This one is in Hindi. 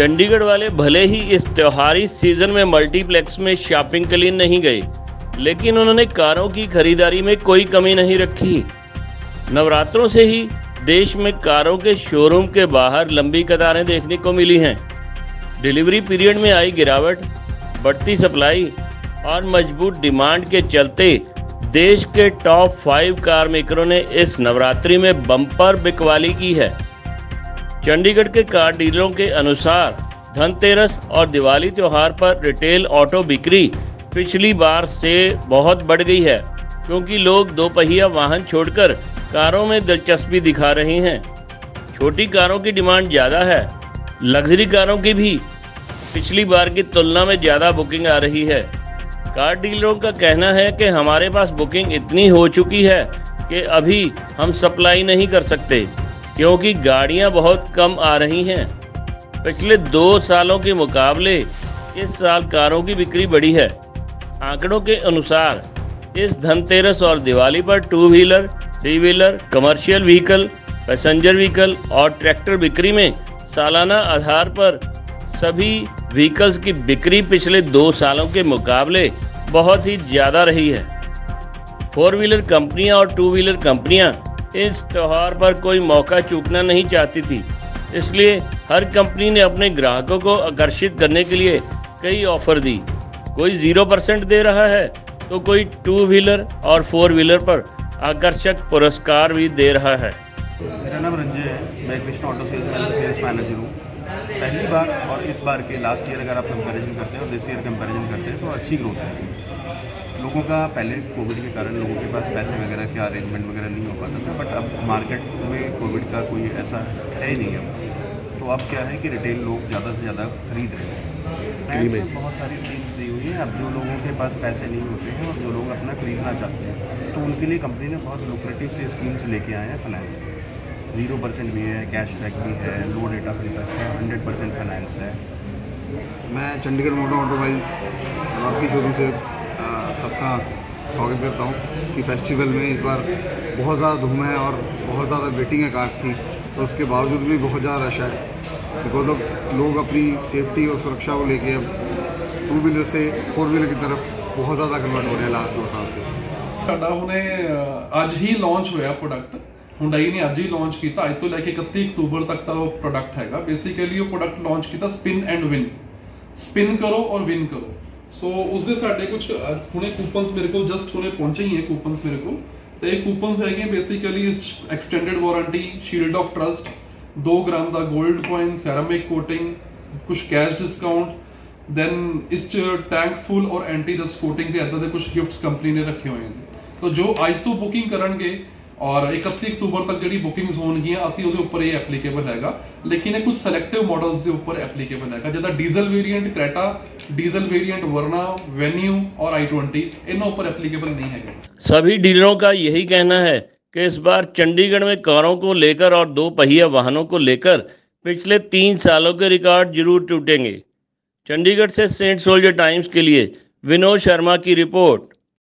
चंडीगढ़ वाले भले ही इस त्योहारी सीजन में मल्टीप्लेक्स में शॉपिंग के लिए नहीं गए, लेकिन उन्होंने कारों की खरीदारी में कोई कमी नहीं रखी। नवरात्रों से ही देश में कारों के शोरूम के बाहर लंबी कतारें देखने को मिली हैं। डिलीवरी पीरियड में आई गिरावट, बढ़ती सप्लाई और मजबूत डिमांड के चलते देश के टॉप 5 कार मेकरों ने इस नवरात्रि में बम्पर बिकवाली की है। चंडीगढ़ के कार डीलरों के अनुसार धनतेरस और दिवाली त्योहार पर रिटेल ऑटो बिक्री पिछली बार से बहुत बढ़ गई है, क्योंकि लोग दो पहिया वाहन छोड़कर कारों में दिलचस्पी दिखा रहे हैं। छोटी कारों की डिमांड ज़्यादा है। लग्जरी कारों की भी पिछली बार की तुलना में ज़्यादा बुकिंग आ रही है। कार डीलरों का कहना है कि हमारे पास बुकिंग इतनी हो चुकी है कि अभी हम सप्लाई नहीं कर सकते, क्योंकि गाड़ियां बहुत कम आ रही हैं। पिछले 2 सालों के मुकाबले इस साल कारों की बिक्री बढ़ी है। आंकड़ों के अनुसार इस धनतेरस और दिवाली पर 2 wheeler, 3 wheeler, commercial vehicle, passenger vehicle और ट्रैक्टर बिक्री में सालाना आधार पर सभी व्हीकल्स की बिक्री पिछले 2 सालों के मुकाबले बहुत ही ज़्यादा रही है। 4 व्हीलर कंपनियां और 2 व्हीलर कंपनियां इस त्यौहार पर कोई मौका चूकना नहीं चाहती थी, इसलिए हर कंपनी ने अपने ग्राहकों को आकर्षित करने के लिए कई ऑफर दी। कोई 0% दे रहा है तो कोई 2 व्हीलर और 4 व्हीलर पर आकर्षक पुरस्कार भी दे रहा है। मेरा नाम रंजय है, मैं कृष्णा ऑटोस्पेशल सेल्स मैनेजर हूँ। पहली बार और इस बार के लास्ट ईयर अगर आप कंपेरिजन करते हैं और दिस ईयर कंपेरिजन करते हैं तो अच्छी ग्रोथ है। लोगों का पहले कोविड के कारण लोगों के पास पैसे वगैरह के अरेंजमेंट वगैरह नहीं हो पाता था, बट अब मार्केट में कोविड का कोई ऐसा है ही नहीं अब तो। अब क्या है कि रिटेल लोग ज़्यादा से ज़्यादा खरीद रहे हैं। बहुत सारी स्कीम्स दी हुई है। अब जो लोगों के पास पैसे नहीं होते हैं और जो लोग अपना खरीदना चाहते हैं तो उनके लिए कंपनी ने बहुत लुक्रेटिव से स्कीम्स लेके आए हैं। फाइनेंस 0% भी है, कैशबैक भी है, लो रेट ऑफ इंटरेस्ट है, 100% फाइनेंस है। मैं चंडीगढ़ मोटर ऑटो बाइज और आपकी शोरूम से सबका स्वागत करता हूँ कि फेस्टिवल में इस बार बहुत ज़्यादा धूम है और बहुत ज़्यादा वेटिंग है कार्स की, तो उसके बावजूद भी बहुत ज़्यादा रश है। बिकॉज ऑफ लोग अपनी सेफ्टी और सुरक्षा को लेके अब 2 व्हीलर से 4 व्हीलर की तरफ बहुत ज़्यादा कन्वर्ट हो रहे हैं लास्ट 2 साल से। हमने आज ही लॉन्च हुआ प्रोडक्ट, हुंडई ने आज ही लॉन्च किया। आज तो लेके 31 अक्टूबर तक का वो प्रोडक्ट हैगा। बेसिकली वो प्रोडक्ट लॉन्च किया स्पिन एंड विन, स्पिन करो और विन करो। सो उस दे साडे कुछ हुणे कूपन्स मेरे को जस्ट हुणे पहुंचे ही हैं। कूपन्स मेरे को तो ये कूपन्स है basically extended warranty, shield of trust, 2 gram का गोल्ड कॉइन, सैरामिक कोटिंग, कुछ कैश डिस्काउंट, दैन इस टैंक फुल और एंटी डस्ट कोटिंग के इदा के कुछ गिफ्ट कंपनी ने रखे हुए हैं। तो जो अज तो बुकिंग करे और 31 अक्टूबर तक जी बुकिंग्स होनगियां असी उहदे उपर ये एप्लीकेबल हैगा, लेकिन ये कुछ सिलेक्टिव मॉडल्स के उपर एप्लीकेबल हैगा। जिदा diesel variant Creta, diesel variant Verna, Venue और i20 इन उपर एप्लीकेबल नहीं है। सभी डीलरों का यही कहना है कि इस बार चंडीगढ़ में कारों को लेकर और 2 पहिया वाहनों को लेकर पिछले 3 सालों के रिकॉर्ड जरूर टूटेंगे। चंडीगढ़ से सेंट सोल्जर टाइम्स के लिए विनोद शर्मा की रिपोर्ट।